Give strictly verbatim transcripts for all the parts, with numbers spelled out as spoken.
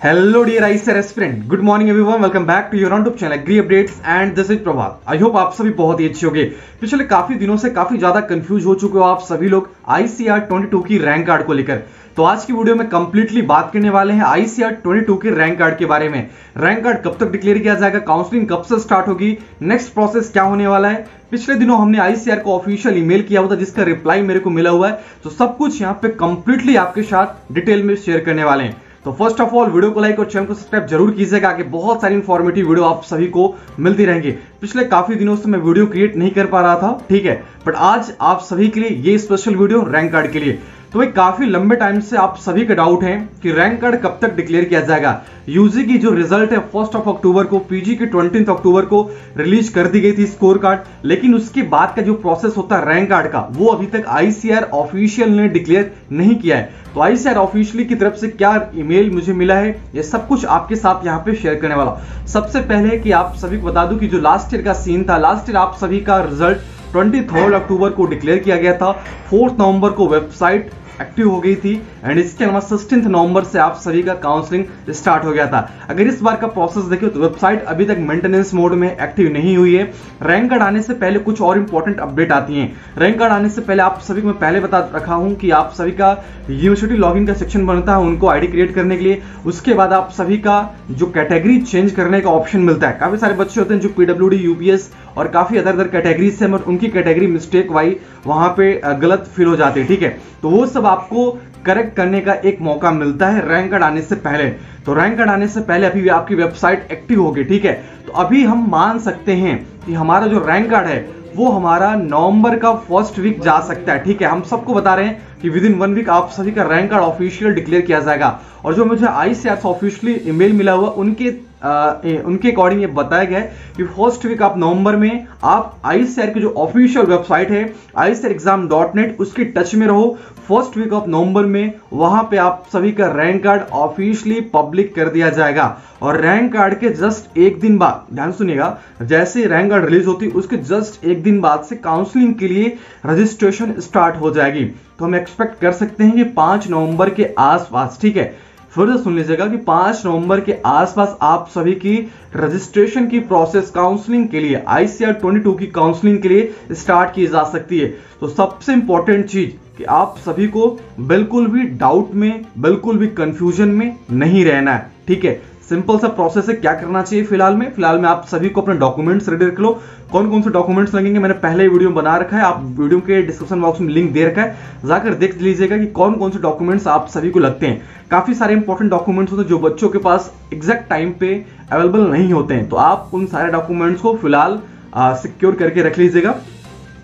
Hello dear I C R aspirant, good morning everyone, welcome back to your YouTube channel Agri Updates and this is Prabhat. I hope आप सभी बहुत ही अच्छे होंगे। पिछले काफी दिनों से काफी ज्यादा कंफ्यूज हो चुके हो आप सभी लोग आई सी आर बाईस की रैंक कार्ड को लेकर, तो आज की वीडियो में कंप्लीटली बात करने वाले हैं आई सी आर बाईस के रैंक कार्ड के बारे में। रैंक कार्ड कब तक डिक्लेयर किया जाएगा, काउंसलिंग कब से स्टार्ट होगी, नेक्स्ट प्रोसेस क्या होने वाला है। पिछले दिनों हमने आई सी आर को ऑफिशियल ईमेल किया हुआ था जिसका रिप्लाई मेरे को मिला हुआ है, तो सब कुछ यहाँ पे कंप्लीटली आपके साथ डिटेल में शेयर करने वाले हैं। तो फर्स्ट ऑफ ऑल वीडियो को लाइक और चैनल को सब्सक्राइब जरूर कीजिएगा, आगे बहुत सारी इन्फॉर्मेटिव वीडियो आप सभी को मिलती रहेंगी। पिछले काफी दिनों से मैं वीडियो क्रिएट नहीं कर पा रहा था, ठीक है, बट आज आप सभी के लिए ये स्पेशल वीडियो रैंक कार्ड के लिए। तो एक काफी लंबे टाइम से आप सभी का डाउट है कि रैंक कार्ड कब तक डिक्लेयर किया जाएगा। यूजी की जो रिजल्ट है फर्स्ट ऑफ अक्टूबर को, पीजी की ट्वेंटीथ अक्टूबर को रिलीज कर दी गई थी स्कोर कार्ड, लेकिन उसके बाद का जो प्रोसेस होता है रैंक कार्ड का वो अभी तक आईसीआर ऑफिशियल ने डिक्लेयर नहीं किया है। तो आईसीआर ऑफिशियली की तरफ से क्या ईमेल मुझे मिला है ये सब कुछ आपके साथ यहाँ पे शेयर करने वाला हूँ। सबसे पहले कि आप सभी को बता दूं कि जो लास्ट ईयर का सीन था, लास्ट ईयर आप सभी का रिजल्ट तेईस अक्टूबर को डिक्लेयर किया गया था। चार नवंबर को वेबसाइट एक्टिव हो गई थी एंड इसके अलावा सोलह नवंबर से आप सभी का काउंसलिंग स्टार्ट हो गया था। अगर इस बार का प्रोसेस देखिए तो वेबसाइट अभी तक मेंटेनेंस मोड में एक्टिव नहीं हुई है। रैंक कार्ड आने से पहले कुछ और इंपॉर्टेंट अपडेट आती हैं। रैंक कार्ड आने से पहले आप सभी को मैं पहले बता रखा हूं कि आप सभी का यूनिवर्सिटी लॉगिन का सेक्शन बनता है उनको आईडी क्रिएट करने के लिए। उसके बाद आप सभी का जो कैटेगरी चेंज करने का ऑप्शन मिलता है, काफी सारे बच्चे होते हैं जो पीडब्ल्यूडी, यूपीएस और काफी अदर अदर कैटेगरी से उनकी कैटेगरी मिस्टेक वाई वहां पे गलत फिल हो जाती है, ठीक है, तो वो सब आपको करेक्ट करने का एक मौका मिलता है रैंक कार्ड आने से पहले। तो रैंक कार्ड आने से पहले अभी आपकी वेबसाइट एक्टिव होगी, ठीक है, तो अभी हम मान सकते हैं कि हमारा जो रैंक कार्ड है वो हमारा नवंबर का फर्स्ट वीक जा सकता है, ठीक है। हम सबको बता रहे हैं कि विद इन वन वीक आप सभी का रैंक कार्ड ऑफिशियल डिक्लेयर किया जाएगा। और जो मुझे आईसीआर से ऑफिशियली ईमेल मिला हुआ उनके आ, ए, उनके अकॉर्डिंग ये बताया गया है कि फर्स्ट वीक आप नवंबर में आप आईसीआर की जो ऑफिशियल वेबसाइट है I C R exam dot net उसके टच में रहो। फर्स्ट वीक ऑफ नवंबर में वहां पे आप सभी का रैंक कार्ड ऑफिशियली पब्लिक कर दिया जाएगा। और रैंक कार्ड के जस्ट एक दिन बाद, ध्यान सुनिएगा, जैसे रैंक कार्ड रिलीज होती है उसके जस्ट एक दिन बाद से काउंसलिंग के लिए रजिस्ट्रेशन स्टार्ट हो जाएगी। तो हम एक्सपेक्ट कर सकते हैं कि पांच नवंबर के आसपास, ठीक है, फिर सुन लीजिएगा कि पांच नवंबर के आसपास आप सभी की रजिस्ट्रेशन की प्रोसेस काउंसलिंग के लिए आई सी आर बाईस की काउंसलिंग के लिए स्टार्ट की जा सकती है। तो सबसे इंपॉर्टेंट चीज कि आप सभी को बिल्कुल भी डाउट में, बिल्कुल भी कंफ्यूजन में नहीं रहना है, ठीक है। सिंपल सा प्रोसेस है, क्या करना चाहिए फिलहाल में, फिलहाल में आप सभी को अपने डॉक्यूमेंट्स रेडी रख लो। कौन कौन से डॉक्यूमेंट्स लगेंगे मैंने पहले वीडियो में बना रखा है, आप वीडियो के डिस्क्रिप्शन बॉक्स में लिंक दे रखा है, जाकर देख लीजिएगा कि कौन कौन से डॉक्यूमेंट्स आप सभी को लगते हैं। काफी सारे इंपॉर्टेंट डॉक्यूमेंट्स होते हैं जो बच्चों के पास एग्जैक्ट टाइम पे अवेलेबल नहीं होते हैं, तो आप उन सारे डॉक्यूमेंट्स को फिलहाल सिक्योर करके रख लीजिएगा।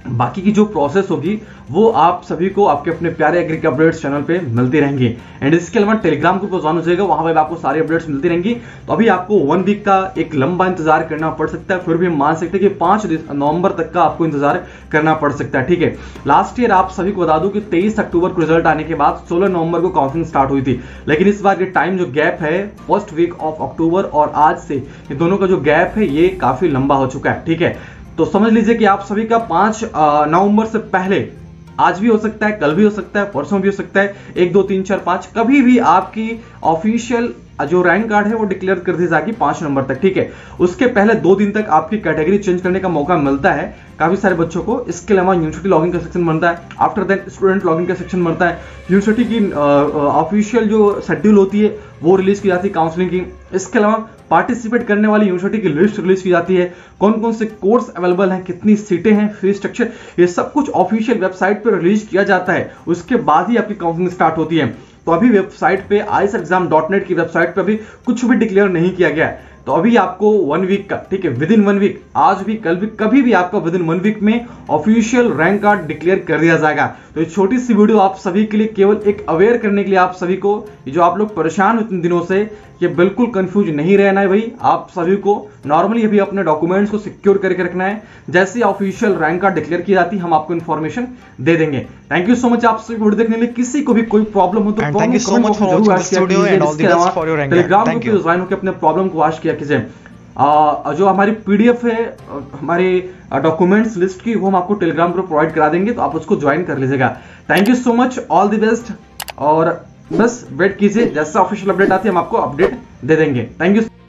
बाकी की जो प्रोसेस होगी वो आप सभी को आपके अपने प्यारे एग्री के अपडेट्स चैनल पे मिलती रहेंगे। एंड इसके अलावा टेलीग्राम को ज्वाइन हो जाएगा, वहां पर आपको सारी अपडेट्स मिलती रहेंगी। तो अभी आपको वन वीक का एक लंबा इंतजार करना पड़ सकता है, फिर भी हम मान सकते हैं कि पांच नवंबर तक का आपको इंतजार करना पड़ सकता है, ठीक है। लास्ट ईयर आप सभी को बता दूं कि तेईस अक्टूबर को रिजल्ट आने के बाद सोलह नवंबर को काउंसलिंग स्टार्ट हुई थी, लेकिन इस बार ये टाइम जो गैप है फर्स्ट वीक ऑफ अक्टूबर और आज से ये दोनों का जो गैप है ये काफी लंबा हो चुका है, ठीक है। तो समझ लीजिए कि आप सभी का पांच नवंबर से पहले, आज भी हो सकता है, कल भी हो सकता है, परसों भी हो सकता है, एक दो तीन चार पांच, कभी भी आपकी ऑफिशियल जो रैंक कार्ड है वो डिक्लेयर कर दी जाएगी पांच नंबर तक, ठीक है। उसके पहले दो दिन तक आपकी कैटेगरी चेंज करने का मौका मिलता है काफी सारे बच्चों को। इसके अलावा यूनिवर्सिटी लॉगिन का सेक्शन बनता है, आफ्टर दैट स्टूडेंट लॉगिन का सेक्शन बनता है, यूनिवर्सिटी की ऑफिशियल जो शेड्यूल होती है वो रिलीज की जाती है काउंसलिंग की। इसके अलावा पार्टिसिपेट करने वाली यूनिवर्सिटी की लिस्ट रिलीज की जाती है, कौन कौन से कोर्स अवेलेबल हैं, कितनी सीटें हैं, फी स्ट्रक्चर, ये सब कुछ ऑफिशियल वेबसाइट पर रिलीज किया जाता है, उसके बाद ही आपकी काउंसलिंग स्टार्ट होती है। तो अभी वेबसाइट पे I C R exam dot net की वेबसाइट पे अभी कुछ भी डिक्लेयर नहीं किया गया है। तो अभी आपको वन वीक का, ठीक है, विद इन वन वीक, आज भी, कल भी, कभी भी आपका विद इन वन वीक में ऑफिशियल रैंक कार्ड डिक्लेयर कर दिया जाएगा। तो ये छोटी सी वीडियो आप सभी के लिए केवल एक अवेयर करने के लिए, आप सभी को जो आप लोग परेशान इतने दिनों से, ये बिल्कुल कंफ्यूज नहीं रहना है भाई। आप सभी को नॉर्मली अभी अपने डॉक्यूमेंट्स को सिक्योर करके रखना है, जैसे ऑफिशियल रैंक कार्ड डिक्लेयर की जाती है हम आपको इन्फॉर्मेशन दे देंगे। थैंक यू सो मच आप सभी वीडियो देखने के लिए। किसी को भी कोई प्रॉब्लम हो तो टेलीग्राम को ज्वाइन होकर अपने प्रॉब्लम को वाश किया कीजिए। जो हमारी पीडीएफ है हमारे डॉक्यूमेंट्स लिस्ट की वो हम आपको टेलीग्राम पर प्रोवाइड करा देंगे, तो आप उसको ज्वाइन कर लीजिएगा। Thank you so much, all the best, और बस वेट कीजिए, जैसा ऑफिशियल अपडेट आती है हम आपको अपडेट दे देंगे। Thank you.